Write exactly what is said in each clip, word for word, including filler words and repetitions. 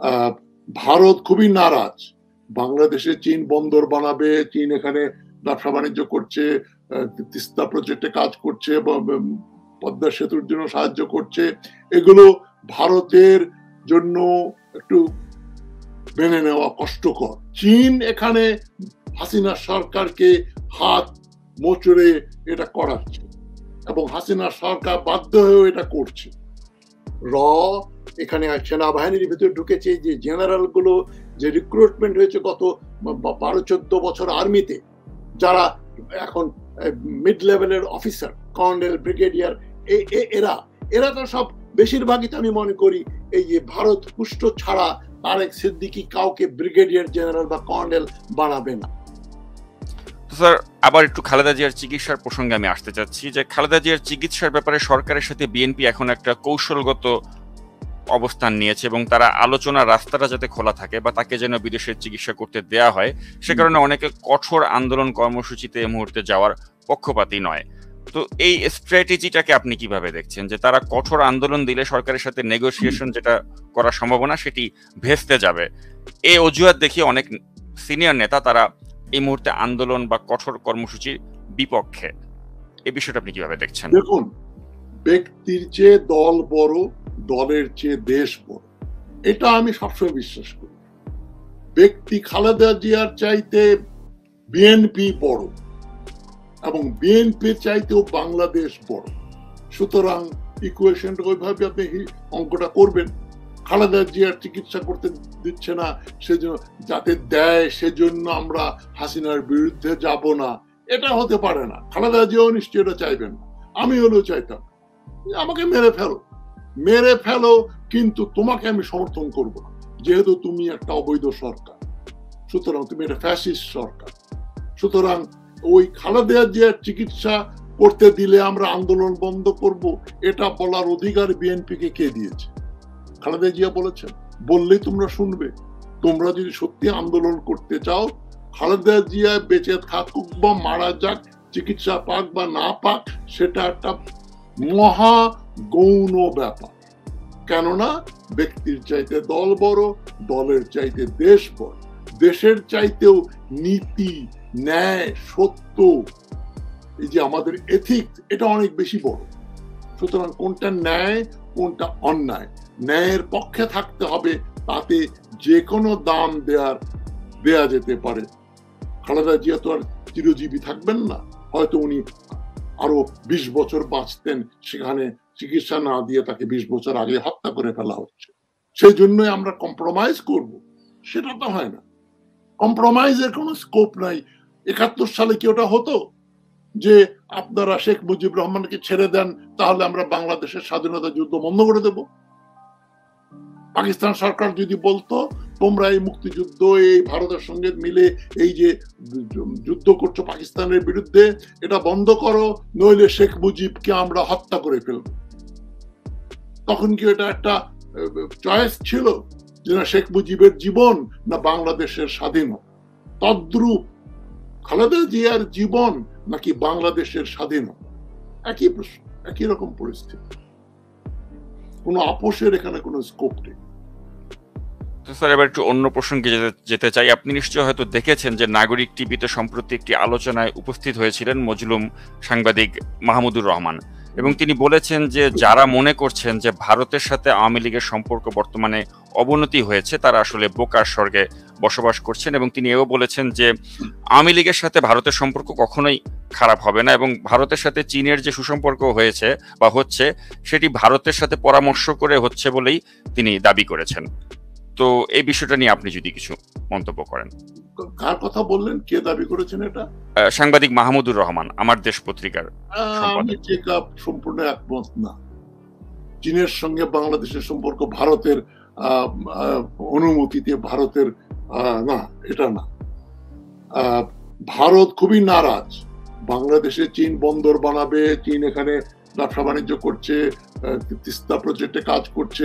भारत खुबी नाराज बांग्लादेशे चीन बंदर बनाबे चीन एखाने ব্যবসা বাণিজ্য করছে তিস্তা প্রজেক্টে কাজ করছে পদ্মা সেতুর জন্য সাহায্য করছে এগুলো ভারতের জন্য একটু মেনে নেওয়া কষ্টকর চীন এখানে হাসিনা সরকারকে হাত মোচড়ে এটা করাচ্ছে এবং হাসিনা সরকার বাধ্য হয়ে এটা করছে র এখানে সেনাবাহিনীর ভিতরে ঢুকেছে যে জেনারেল গুলো যে রিক্রুটমেন্ট হয়েছে গত বারো চোদ্দ বছর আর্মিতে যারা এখন মিড লেভেলের অফিসার কর্নেল ব্রিগেডিয়ার এরা এরা তো সব বেশিরভাগই তো আমি মনে করি এই যে ভারত পুষ্ট ছাড়া তারেক সিদ্দিকী কাউকে ব্রিগেডিয়ার জেনারেল বা কর্নেল বানাবে না। স্যার আবার একটু খালেদা জিয়ার চিকিৎসার প্রসঙ্গে আমি আসতে চাচ্ছি যে খালেদা জিয়ার চিকিৎসার ব্যাপারে সরকারের সাথে বিএনপি এখন একটা কৌশলগত অবস্থান নিয়েছে এবং তারা আলোচনার রাস্তাটা যাতে খোলা থাকে বা তাকে যেন বিদেশে চিকিৎসা করতে দেয়া হয় সে কারণে অনেকে কঠোর আন্দোলন কর্মসূচিতে এই মুহূর্তে যাওয়ার পক্ষপাতী নয়। তো এই স্ট্র্যাটেজিটাকে আপনি কিভাবে দেখছেন যে তারা কঠোর আন্দোলন দিলে সরকারের সাথে নেগোসিয়েশন যেটা করার সম্ভাবনা সেটি ভেস্তে যাবে এই অজুহাত দেখিয়ে অনেক সিনিয়র নেতা তারা এই মুহূর্তে আন্দোলন বা কঠোর কর্মসূচির বিপক্ষে, এই বিষয়টা আপনি কিভাবে দেখছেন? দেখুন, ব্যক্তির চেয়ে দল বড়, দলের চেয়ে দেশ বড়, এটা আমি সবসময় বিশ্বাস করি। ব্যক্তি খালেদা জিয়ার চাইতে বিএনপি বড় এবং বিএনপির চাইতেও বাংলাদেশ বড়, সুতরাং ইকুয়েশনটা ওইভাবে আপনি অঙ্কটা করবেন। খালেদা জিয়ার চিকিৎসা করতে দিচ্ছে না সেজন্য, যাতে দেয় সেজন্য আমরা হাসিনার বিরুদ্ধে যাব না, এটা হতে পারে না। খালেদা জিয়াও নিশ্চয়ই এটা চাইবেন না, আমি হলেও চাইতাম আমাকে মেরে ফেলো মেরে ফেলো কিন্তু তোমাকে আমি সমর্থন করব না, যেহেতু তুমি একটা অবৈধ সরকার, সুতরাং তুমি একটা ফ্যাসিস্ট সরকার। সুতরাং ওই খালেদা জিয়ার চিকিৎসা করতে দিলে আমরা আন্দোলন বন্ধ করব, এটা বলার অধিকার বিএনপিকে কে দিয়েছে? খালেদা জিয়া বলেছেন, বললেই তোমরা শুনবে। তোমরা যদি সত্যি আন্দোলন করতে চাও, খালেদা জিয়া বেঁচে থাকুক বা মারা যাক, চিকিৎসা পাক বা না পাক, সেটা একটা মহা গৌণ ব্যাপার। কেননা ব্যক্তির চাইতে দল বড়, দলের চাইতে দেশ বড়, দেশের চাইতেও নীতি, ন্যায়, সত্য, এই যে আমাদের এথিক্স, এটা অনেক বেশি বড়। সুতরাং কোনটা ন্যায় কোনটা অন্যায়, ন্যায়ের পক্ষে থাকতে হবে, তাতে যে কোনো দাম দেয়ার দেয়া যেতে পারে। খালেদা জিয়া তো আর চিরজীবী থাকবেন না, হয়তো উনি আরো বিশ বছর বাঁচতেন, সেখানে চিকিৎসা না দিয়ে তাকে বিশ বছর আগে হত্যা করে ফেলা হচ্ছে। সেই জন্যই আমরা কম্প্রোমাইজ করব, সেটা তো হয় না। কম্প্রোমাইজের কোনো স্কোপ নাই। একাত্তর সালে কি ওটা হতো যে আপনারা শেখ মুজিবুর রহমানকে ছেড়ে দেন, তাহলে আমরা বাংলাদেশের স্বাধীনতা যুদ্ধ বন্ধ করে দেব? পাকিস্তান সরকার যদি বলতো তোমরা এই মুক্তিযুদ্ধ এই ভারতের সঙ্গে মিলে এই যে যুদ্ধ করছো পাকিস্তানের বিরুদ্ধে, এটা বন্ধ করো, নইলে শেখ মুজিবকে আমরা হত্যা করে ফেলব, তখন কি এটা একটা চয়েস ছিল যে না শেখ মুজিবের জীবন না বাংলাদেশের স্বাধীনতা? তদ্রূপ খালেদা জিয়ার জীবন নাকি বাংলাদেশের স্বাধীনতা, একই প্রশ্ন, একই রকম পরিস্থিতি, কোনো আপোষের এখানে কোনো স্কোপ নেই। স্যার এবার একটু অন্য প্রসঙ্গে যেতে চাই। আপনি নিশ্চয় হয়তো দেখেছেন যে নাগরিক টিভিতে সম্প্রতি একটি আলোচনায় উপস্থিত হয়েছিলেন মজলুম সাংবাদিক মাহমুদুর রহমান, এবং তিনি বলেছেন যে যারা মনে করছেন যে ভারতের সাথে আওয়ামী লীগের সম্পর্ক বর্তমানে অবনতি হয়েছে তারা আসলে বোকার স্বর্গে বসবাস করছেন, এবং তিনি এও বলেছেন যে আওয়ামী লীগের সাথে ভারতের সম্পর্ক কখনোই খারাপ হবে না এবং ভারতের সাথে চীনের যে সুসম্পর্ক হয়েছে বা হচ্ছে সেটি ভারতের সাথে পরামর্শ করে হচ্ছে বলেই তিনি দাবি করেছেন। তো এই বিষয়টা নিয়ে আপনি যদি কিছু মন্তব্য করেন। কার কথা বললেন, কে দাবি করেছেন? এটা সাংবাদিক মাহমুদুর রহমান, আমার দেশ পত্রিকার সম্পাদক। সম্পূর্ণ একমত না। চীনের সঙ্গে বাংলাদেশের সম্পর্ক ভারতের অনুমতিতে, ভারতের না, এটা না। ভারত খুবই নারাজ বাংলাদেশে চীন বন্দর বানাবে, চীন এখানে ব্যবসা বাণিজ্য করছে, তিস্তা প্রজেক্টে কাজ করছে,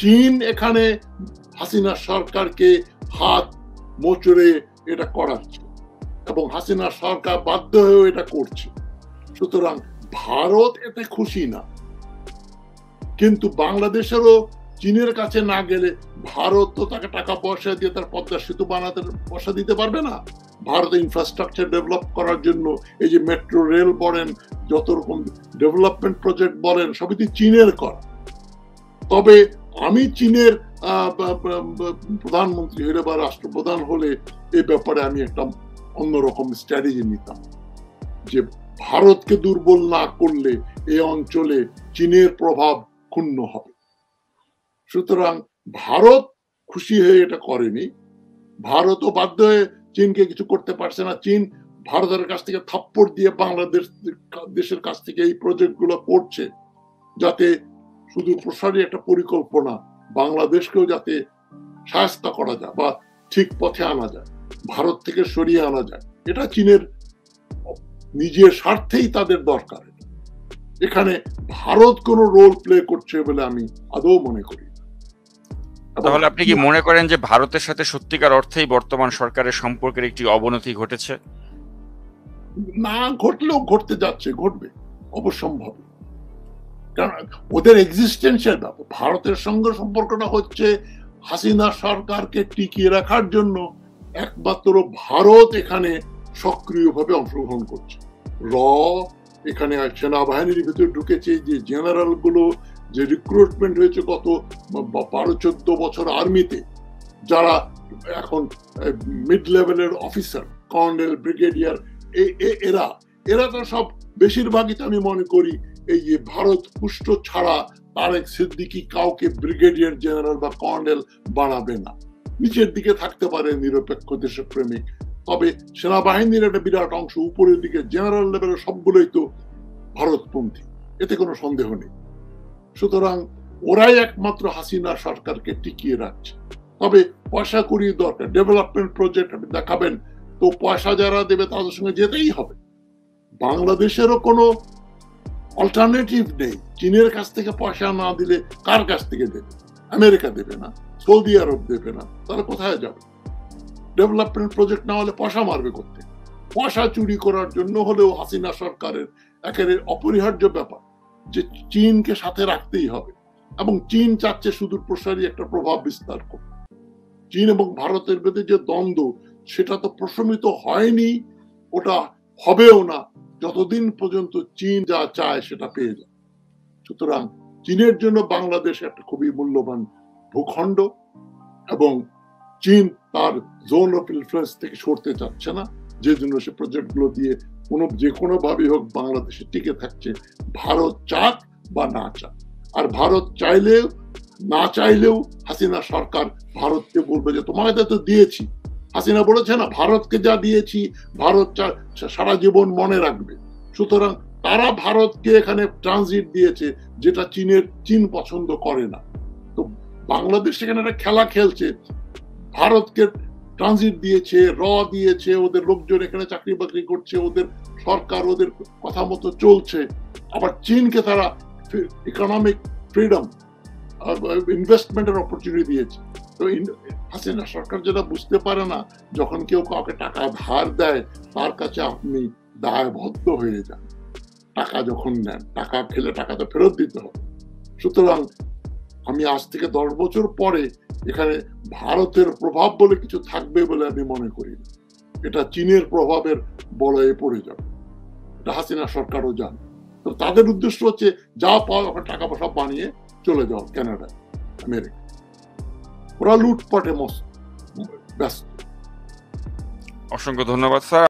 চীন এখানে হাসিনা সরকারকে হাত মোচড়ে এটা করাচ্ছে এবং হাসিনা সরকার বাধ্য হয়ে এটা করছে। সুতরাং ভারত এতে খুশি না, কিন্তু বাংলাদেশেরও চীনের কাছে না গেলে ভারত তো তাকে টাকা পয়সা দিয়ে তার পদ্মা সেতু বানাতে পয়সা দিতে পারবে না। ভারত ইনফ্রাস্ট্রাকচার ডেভেলপ করার জন্য এই যে মেট্রো রেল বলেন, যত রকম ডেভেলপমেন্ট প্রজেক্ট বলেন, সবই তো চীনের করা। তবে আমি চীনের প্রধানমন্ত্রী হলে বা রাষ্ট্রপ্রধান হলে এই ব্যাপারে আমি একটা অন্যরকম স্ট্র্যাটেজি নিতাম, যে ভারতকে দুর্বল না করলে এই অঞ্চলে চীনের প্রভাব ক্ষুণ্ণ হবে। সুতরাং ভারত খুশি হয়ে এটা করেনি, ভারতও বাধ্য হয়ে চীনকে কিছু করতে পারছে না। চীন ভারতের কাছ থেকে থাপ্পড় দিয়ে বাংলাদেশ দেশের কাছ থেকে এই প্রজেক্টগুলো করছে, যাতে শুধু প্রসারী একটা পরিকল্পনা বাংলাদেশকেও যাতে সাহায্য করা যায় বা ঠিক পথে আনা যায়, ভারত থেকে সরিয়ে আনা যায়। এটা চীনের নিজের স্বার্থেই তাদের দরকার, এখানে ভারত কোনো রোল প্লে করছে বলে আমি আদৌ মনে করি। তাহলে আপনি কি মনে করেন যে ভারতের সাথে সত্যিকার অর্থেই বর্তমান সরকারের সম্পর্কের একটি অবনতি ঘটেছে? না, ঘটলেও ঘটতে যাচ্ছে, ঘটবে অবশ্যম্ভাবী, কারণ ওদের এক্সিস্টেন্সিয়াল ব্যাপার। ভারতের সঙ্গে সম্পর্কটা হচ্ছে হাসিনা সরকারকে টিকিয়ে রাখার জন্য একমাত্র ভারত এখানে সক্রিয়ভাবে অংশগ্রহণ করছে। র এখানে সেনাবাহিনীর ভিতরে ঢুকেছে যে জেনারেল গুলো, যে রিক্রুটমেন্ট হয়েছে গত বারো চোদ্দ বছর আর্মিতে, যারা এখন মিড লেভেলের অফিসার, কর্নেল, ব্রিগেডিয়ার, এরা এরা তো সব বেশিরভাগই তো আমি মনে করি এই যে ভারত পুষ্ট ছাড়া তারেক সিদ্দিকী কাউকে ব্রিগেডিয়ার জেনারেল বা কর্নেল বানাবে না। নিচের দিকে থাকতে পারে নিরপেক্ষ দেশপ্রেমিক, তবে সেনাবাহিনীর একটা বিরাট অংশ উপরের দিকে জেনারেল লেভেলের সবগুলোই তো ভারতপন্থী, এতে কোনো সন্দেহ নেই। সুতরাং ওরাই একমাত্র হাসিনা সরকারকে টিকিয়ে রাখছে। তবে পয়সা করিয়ে দরকার, ডেভেলপমেন্ট প্রজেক্ট আপনি দেখাবেন তো পয়সা যারা দেবে তাদের সঙ্গে যেতেই হবে। বাংলাদেশেরও কোনো অল্টারনেটিভ নেই। চীনের কাছ থেকে পয়সা না দিলে কার কাছ থেকে দেবে? আমেরিকা দেবে না, সৌদি আরব দেবে না, তারা কোথায় যাবে? ডেভেলপমেন্ট প্রজেক্ট না হলে পয়সা মারবে করতে। পয়সা চুরি করার জন্য হলেও হাসিনা সরকারের একেবারে অপরিহার্য ব্যাপার যে চীনকে সাথে রাখতেই হবে, এবং চীন চাচ্ছে সুদূর প্রসারী একটা প্রভাব বিস্তার করবে। চীন এবং ভারতের মধ্যে যে দ্বন্দ্ব, সেটা তো প্রশমিত হয়নি, ওটা হবেও না যতদিন পর্যন্ত চীন যা চায় সেটা পেয়ে যায়। সুতরাং চীনের জন্য বাংলাদেশ একটা খুবই মূল্যবান ভূখণ্ড, এবং চীন তার জোন অফ ইনফ্লুয়েন্স থেকে সরতে চাচ্ছে না, যে জন্য সে প্রজেক্টগুলো দিয়ে কোনো যে কোনোভাবেই হোক বাংলাদেশে টিকে থাকছে, ভারত চাক বা না চাক। আর ভারত চাইলেও না চাইলেও হাসিনা সরকার ভারতকে বলবে যে তোমাকে তো দিয়েছি। হাসিনা বলেছে না, ভারতকে যা দিয়েছি ভারত সারা জীবন মনে রাখবে। সুতরাং তারা ভারতকে এখানে ট্রানজিট দিয়েছে, যেটা চীনের চীন পছন্দ করে না। তো বাংলাদেশ এখানে একটা খেলা খেলছে, ভারতকে ট্রানজিট দিয়েছে, র দিয়েছে, ওদের লোকজন এখানে চাকরি বাকরি করছে, ওদের সরকার ওদের কথা মতো চলছে। আবার চীনকে তারা ইকোনমিক ফ্রিডম, ইনভেস্টমেন্টের অপরচুনিটি দিয়েছে। তো হাসিনা সরকার যেটা বুঝতে পারে না, যখন কেউ কাউকে টাকা ধার দেয় তার কাছে আপনি দায়বদ্ধ হয়ে যান। টাকা যখন নেন, টাকা খেলে টাকা তো ফেরত দিতে হবে। সুতরাং আমি আজ থেকে দশ বছর পরে এখানে ভারতের প্রভাব বলে কিছু থাকবে বলে আমি মনে করি না। এটা চীনের প্রভাবের বলয়ে পড়ে যাবে, এটা হাসিনা সরকারও জানে। তো তাদের উদ্দেশ্য হচ্ছে যা পাওয়া ওখানে টাকা পয়সা বানিয়ে চলে যাও কানাডায়, আমেরিকা। ওরা লুটপাটে মস্ত ব্যস্ত। অসংখ্য ধন্যবাদ স্যার।